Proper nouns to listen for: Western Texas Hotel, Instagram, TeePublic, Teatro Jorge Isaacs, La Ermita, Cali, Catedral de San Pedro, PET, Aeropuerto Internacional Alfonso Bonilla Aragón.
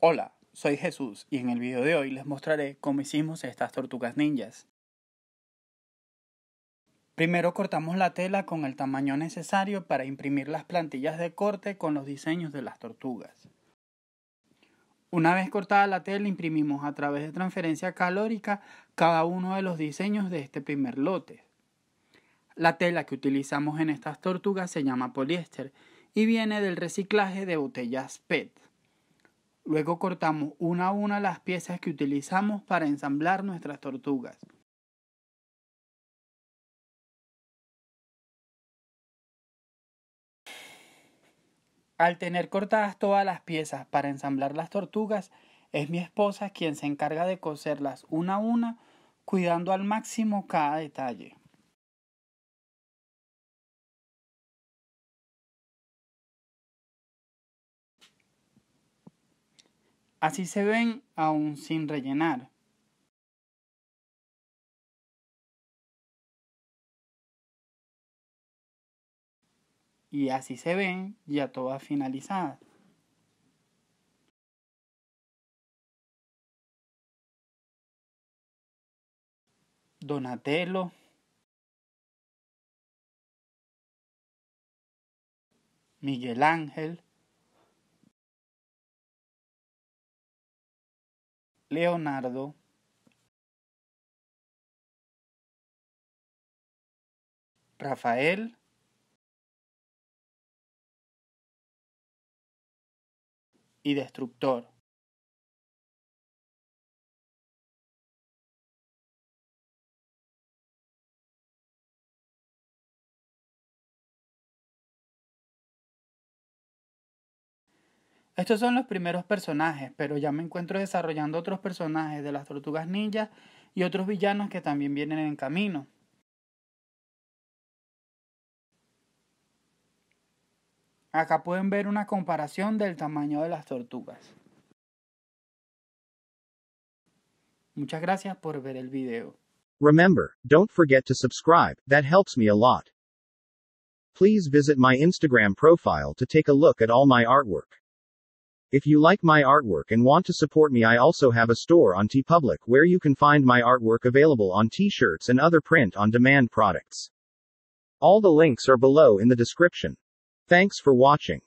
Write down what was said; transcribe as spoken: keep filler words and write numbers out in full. Hola, soy Jesús y en el video de hoy les mostraré cómo hicimos estas tortugas ninjas. Primero cortamos la tela con el tamaño necesario para imprimir las plantillas de corte con los diseños de las tortugas. Una vez cortada la tela, imprimimos a través de transferencia calórica cada uno de los diseños de este primer lote. La tela que utilizamos en estas tortugas se llama poliéster y viene del reciclaje de botellas P E T. Luego cortamos una a una las piezas que utilizamos para ensamblar nuestras tortugas. Al tener cortadas todas las piezas para ensamblar las tortugas, es mi esposa quien se encarga de coserlas una a una, cuidando al máximo cada detalle. Así se ven aún sin rellenar. Y así se ven ya todas finalizadas. Donatello. Miguel Ángel. Leonardo, Rafael y Destructor. Estos son los primeros personajes, pero ya me encuentro desarrollando otros personajes de las tortugas ninjas y otros villanos que también vienen en camino. Acá pueden ver una comparación del tamaño de las tortugas. Muchas gracias por ver el video. Remember, don't forget to subscribe, that helps me a lot. Please visit my Instagram profile to take a look at all my artwork. If you like my artwork and want to support me, I also have a store on TeePublic where you can find my artwork available on t-shirts and other print-on-demand products. All the links are below in the description. Thanks for watching.